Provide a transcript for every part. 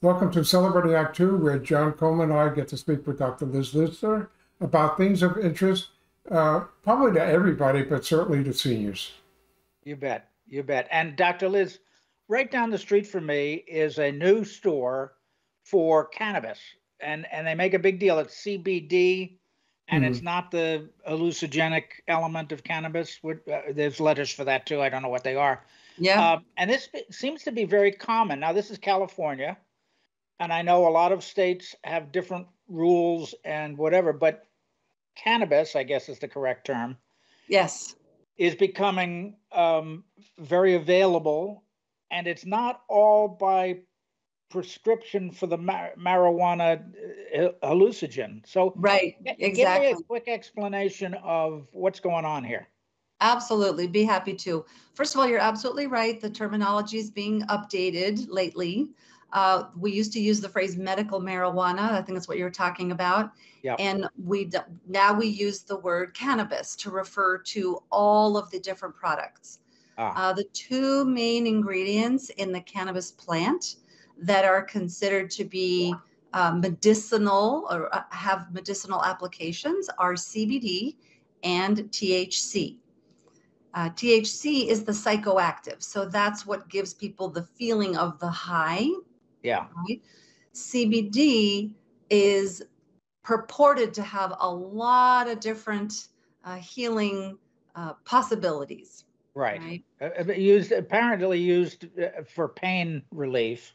Welcome to Celebrating Act 2, where John Coleman and I get to speak with Dr. Liz Lyster about things of interest, probably to everybody, but certainly to seniors. You bet. You bet. And Dr. Liz, right down the street from me is a new store for cannabis, and they make a big deal. It's CBD, and it's not the hallucinogenic element of cannabis. There's letters for that, too. I don't know what they are. Yeah. And this seems to be very common. Now, this is California, and I know a lot of states have different rules and whatever, but cannabis, I guess is the correct term. Yes. Is becoming very available, and it's not all by prescription for the marijuana hallucinogen. So right, exactly. Give me a quick explanation of what's going on here. Absolutely. Be happy to. First of all, you're absolutely right. The terminology is being updated lately. We used to use the phrase medical marijuana. I think that's what you're talking about. Yep. And now we use the word cannabis to refer to all of the different products. The two main ingredients in the cannabis plant that are considered to be medicinal or have medicinal applications are CBD and THC. THC is the psychoactive, so that's what gives people the feeling of the high. Yeah. Right? CBD is purported to have a lot of different healing possibilities. Right. Apparently used for pain relief,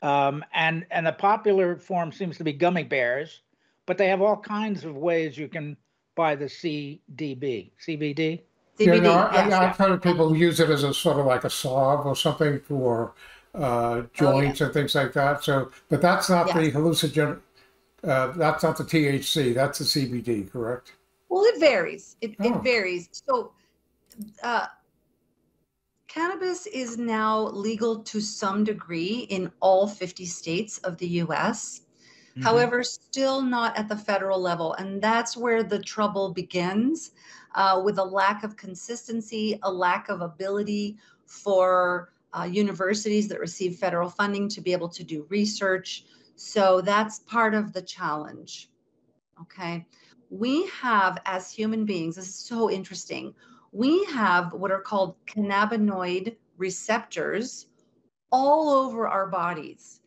and the popular form seems to be gummy bears, but they have all kinds of ways you can buy the CBD. You know, I've heard of people use it as a sort of like a salve or something for joints and things like that. So, but that's not the hallucinogen. That's not the THC. That's the CBD, correct? Well, it varies. It varies. So, cannabis is now legal to some degree in all 50 states of the U.S. Mm-hmm. However, still not at the federal level, and that's where the trouble begins. With a lack of consistency, a lack of ability for universities that receive federal funding to be able to do research. So that's part of the challenge. Okay. We have, as human beings, this is so interesting, we have what are called cannabinoid receptors all over our bodies,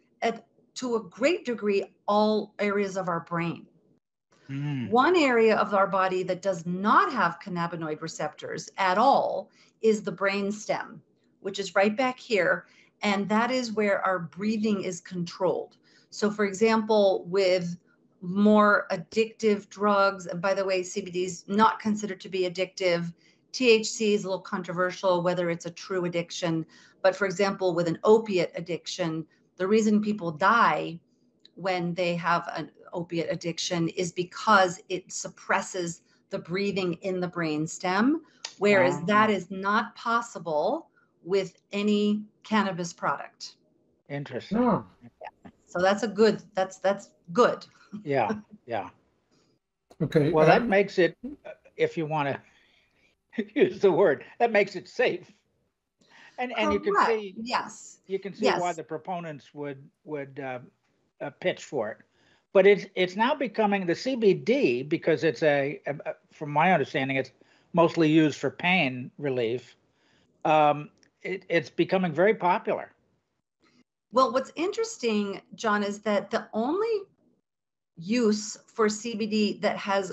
to a great degree, all areas of our brain. One area of our body that does not have cannabinoid receptors at all is the brainstem, which is right back here. And that is where our breathing is controlled. So for example, with more addictive drugs, and by the way, CBD is not considered to be addictive. THC is a little controversial, whether it's a true addiction. But for example, with an opiate addiction, the reason people die when they have an opiate addiction is because it suppresses the breathing in the brainstem, whereas that is not possible with any cannabis product. Interesting. Oh. Yeah. So that's a good. That's good. Yeah. Yeah. Okay. Well, that makes it, if you want to use the word, that makes it safe. And you can see. Yes. You can see why the proponents would pitch for it. But it's now becoming the CBD, because it's from my understanding, it's mostly used for pain relief. It's becoming very popular. Well, what's interesting, John, is that the only use for CBD that has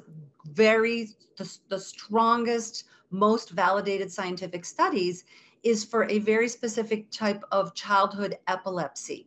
the strongest, most validated scientific studies is for a very specific type of childhood epilepsy.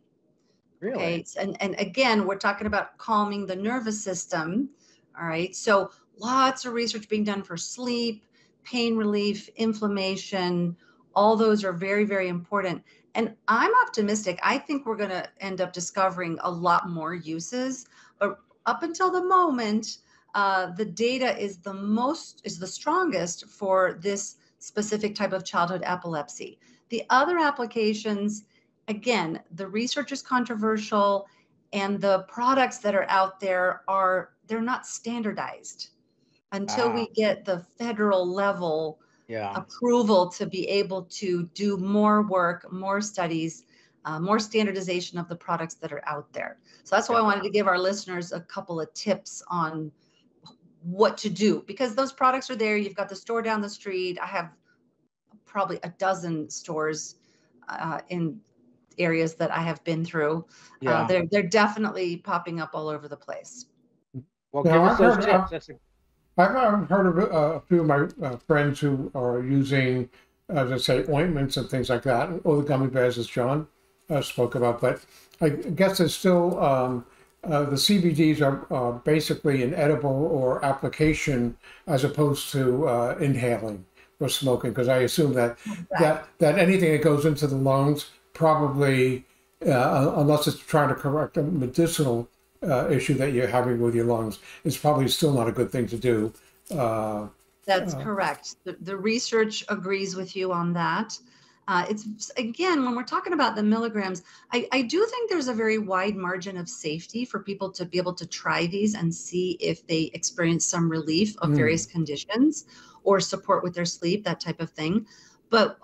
Really? Okay. And again, we're talking about calming the nervous system. All right. So lots of research being done for sleep, pain relief, inflammation. All those are very, very important. And I'm optimistic. I think we're going to end up discovering a lot more uses. But up until the moment, the data is the strongest for this specific type of childhood epilepsy. The other applications, again, the research is controversial, and the products that are out there they're not standardized until we get the federal level approval to be able to do more work, more studies. more standardization of the products that are out there. So that's why I wanted to give our listeners a couple of tips on what to do, because those products are there. You've got the store down the street. I have probably a dozen stores in areas that I have been through. Yeah. They're definitely popping up all over the place. Well, give us those tips. I've heard of a few of my friends who are using, let's say, ointments and things like that, or the gummy bears, as John spoke about. But I guess it's still, the CBDs are basically an edible or application as opposed to inhaling or smoking, because I assume that, that anything that goes into the lungs probably, unless it's trying to correct a medicinal issue that you're having with your lungs, is probably still not a good thing to do. That's correct. The research agrees with you on that. It's, again, when we're talking about the milligrams, I do think there's a very wide margin of safety for people to be able to try these and see if they experience some relief of various conditions or support with their sleep, that type of thing. But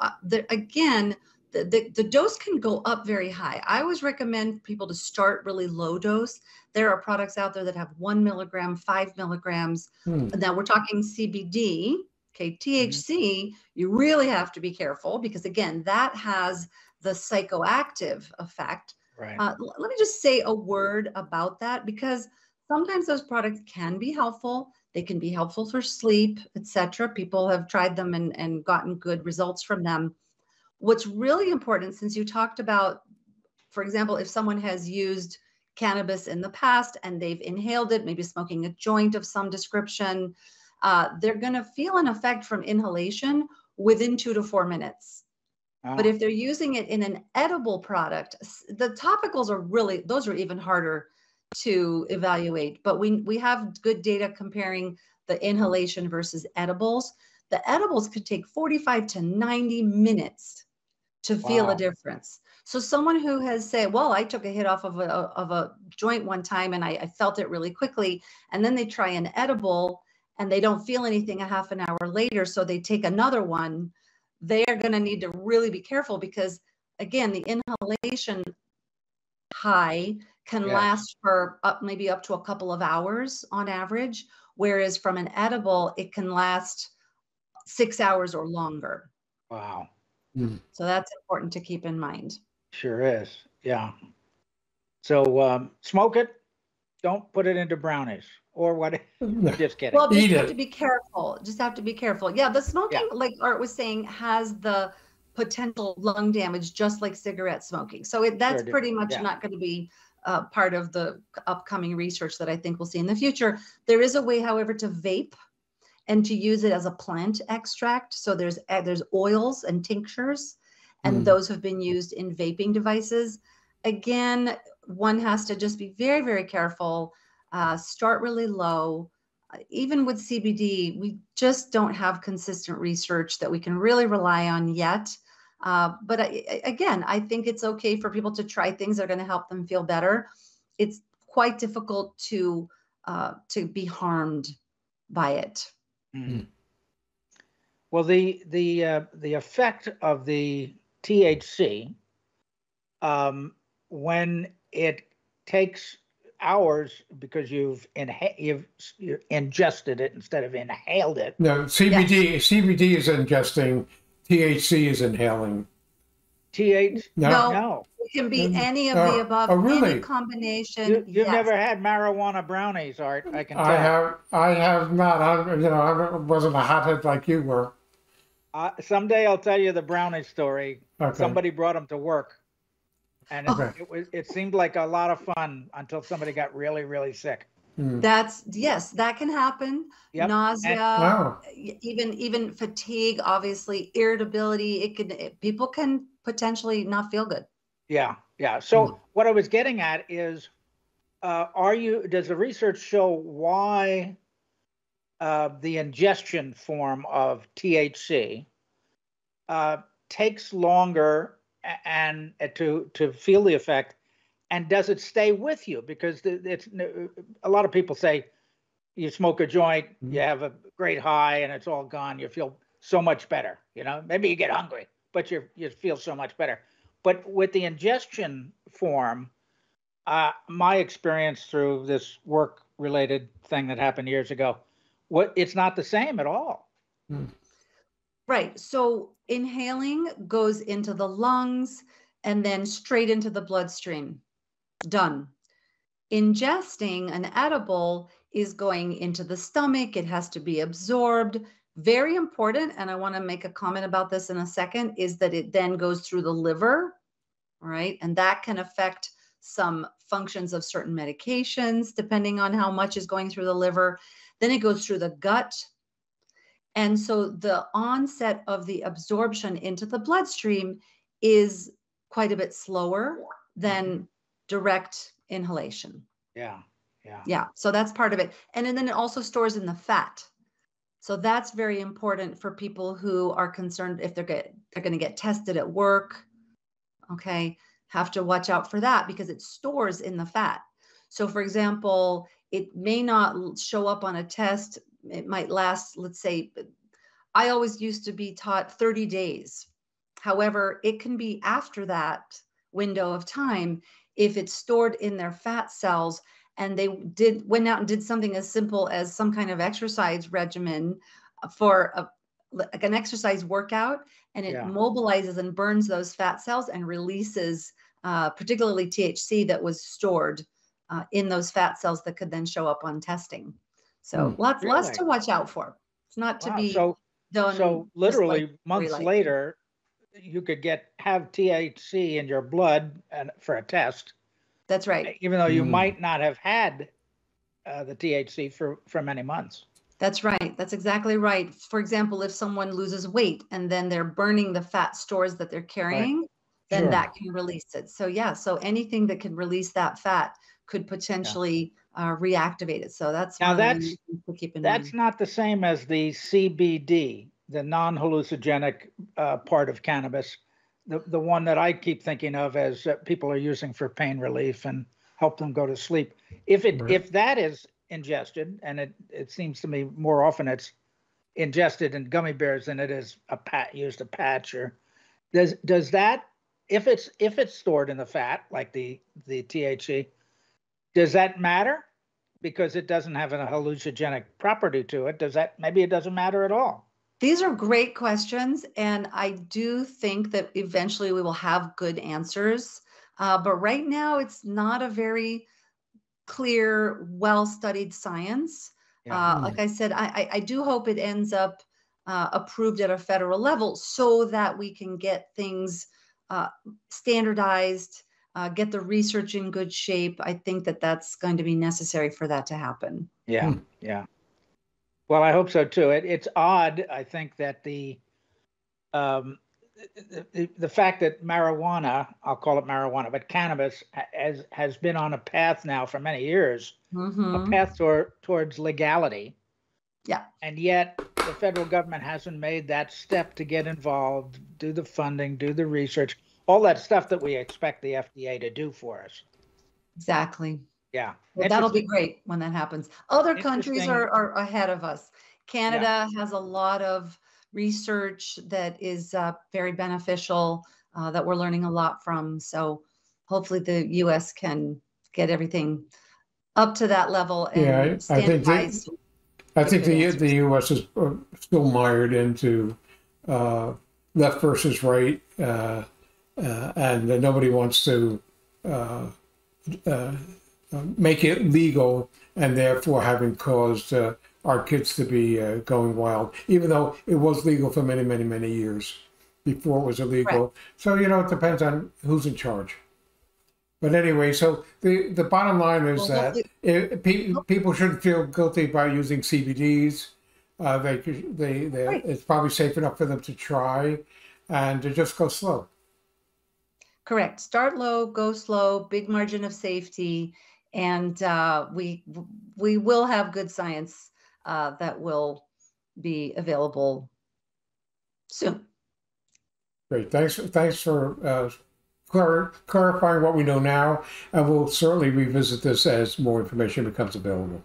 again, the dose can go up very high. I always recommend people to start really low dose. There are products out there that have 1 milligram, 5 milligrams. Now we're talking CBD. Okay, THC, you really have to be careful, because again, that has the psychoactive effect. Right. Let me just say a word about that, because sometimes those products can be helpful. They can be helpful for sleep, etc. People have tried them and gotten good results from them. What's really important, since you talked about, for example, if someone has used cannabis in the past and they've inhaled it, maybe smoking a joint of some description, they're going to feel an effect from inhalation within 2 to 4 minutes. But if they're using it in an edible product, the topicals are really, those are even harder to evaluate. But we have good data comparing the inhalation versus edibles. The edibles could take 45 to 90 minutes to feel a difference. So someone who has said, well, I took a hit off of a joint one time and I felt it really quickly, and then they try an edible, and they don't feel anything a half an hour later, so they take another one, they are going to need to really be careful, because, again, the inhalation high can last for maybe up to a couple of hours on average, whereas from an edible, it can last 6 hours or longer. Wow. So that's important to keep in mind. Sure is, yeah. So smoke it. Don't put it into brownies or what. Just kidding. Well, just have to be careful. Just have to be careful. Yeah, the smoking, like Art was saying, has the potential lung damage, just like cigarette smoking. So that's pretty much not going to be part of the upcoming research that I think we'll see in the future. There is a way, however, to vape and to use it as a plant extract. So there's oils and tinctures, and those have been used in vaping devices. Again, one has to just be very, very careful, start really low. Even with CBD, we just don't have consistent research that we can really rely on yet. But again, I think it's okay for people to try things that are going to help them feel better. It's quite difficult to be harmed by it. Well, the effect of the THC, when it takes hours, because you've ingested it instead of inhaled it. No, CBD is ingesting, THC is inhaling. No. It can be any of the above, any combination. You've never had marijuana brownies, Art, I can tell. I have not. I wasn't a hothead like you were. Someday I'll tell you the brownie story. Okay. Somebody brought them to work. And it seemed like a lot of fun until somebody got really, really sick. Yes, that can happen. Yep. Nausea, even fatigue, obviously, irritability. People can potentially not feel good. Yeah. So what I was getting at is, does the research show why the ingestion form of THC takes longer and to feel the effect, and does it stay with you? Because it's a lot of people say you smoke a joint, you have a great high, and it's all gone. You feel so much better. You know, maybe you get hungry, but you feel so much better. But with the ingestion form, my experience through this work-related thing that happened years ago, it's not the same at all. Right. So inhaling goes into the lungs and then straight into the bloodstream. Done. Ingesting an edible is going into the stomach. It has to be absorbed. Very important, and I want to make a comment about this in a second, is that it then goes through the liver, all right? And that can affect some functions of certain medications, depending on how much is going through the liver. Then it goes through the gut. And so the onset of the absorption into the bloodstream is quite a bit slower than direct inhalation. Yeah. So that's part of it. And then it also stores in the fat. So that's very important for people who are concerned if they're going to get tested at work. Okay. Have to watch out for that because it stores in the fat. So for example, it may not show up on a test. It might last, let's say, I always used to be taught 30 days. However, it can be after that window of time if it's stored in their fat cells and they went out and did something as simple as some kind of exercise regimen for like an exercise workout, and it mobilizes and burns those fat cells and releases particularly THC that was stored in those fat cells that could then show up on testing. So lots to watch out for. It's not to be done. So literally like months later, you could have THC in your blood and for a test. That's right. Even though you might not have had the THC for many months. That's right. That's exactly right. For example, if someone loses weight and then they're burning the fat stores that they're carrying, then that can release it. So so anything that can release that fat could potentially reactivate it. So that's now that's not the same as the CBD, the non-hallucinogenic part of cannabis. The one that I keep thinking of as people are using for pain relief and help them go to sleep. If that is ingested, and it seems to me more often it's ingested in gummy bears than it is used a patch. Or does that, if it's stored in the fat like the THC, does that matter? Because it doesn't have a hallucinogenic property to it. Does that maybe it doesn't matter at all? These are great questions, and I do think that eventually we will have good answers. But right now, it's not a very clear, well-studied science. Like I said, I do hope it ends up approved at a federal level so that we can get things standardized, get the research in good shape. I think that that's going to be necessary for that to happen. Yeah. Well, I hope so too. It's odd, I think, that the fact that marijuana, I'll call it marijuana, but cannabis has been on a path now for many years, a path towards legality. Yeah. And yet the federal government hasn't made that step to get involved, do the funding, do the research, all that stuff that we expect the FDA to do for us. Exactly. Yeah. Well, that'll be great when that happens. Other countries are ahead of us. Canada has a lot of research that is very beneficial that we're learning a lot from. So hopefully the U.S. can get everything up to that level. And I think the U.S. is still mired into left versus right, and nobody wants to make it legal, and therefore having caused our kids to be going wild, even though it was legal for many, many, many years before it was illegal. Right. So, it depends on who's in charge. But anyway, so the bottom line is people shouldn't feel guilty by using CBDs. It's probably safe enough for them to try and to just go slow. Correct. Start low, go slow, big margin of safety, and we will have good science that will be available soon. Great. Thanks for clarifying what we know now, and we'll certainly revisit this as more information becomes available.